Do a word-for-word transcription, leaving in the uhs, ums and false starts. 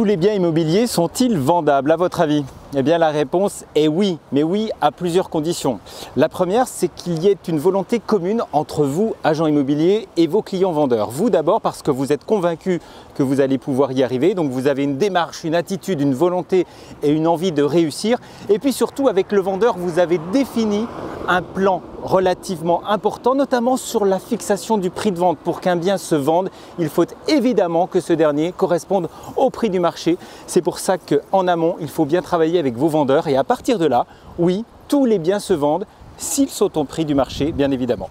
Tous les biens immobiliers sont-ils vendables à votre avis? Eh bien la réponse est oui, mais oui à plusieurs conditions. La première, c'est qu'il y ait une volonté commune entre vous, agents immobiliers, et vos clients vendeurs. Vous d'abord parce que vous êtes convaincu que vous allez pouvoir y arriver, donc vous avez une démarche, une attitude, une volonté et une envie de réussir. Et puis surtout avec le vendeur, vous avez défini un plan relativement important, notamment sur la fixation du prix de vente. Pour qu'un bien se vende, il faut évidemment que ce dernier corresponde au prix du marché. C'est pour ça qu'en amont, il faut bien travailler avec vos vendeurs et à partir de là, oui, tous les biens se vendent s'ils sont au prix du marché, bien évidemment.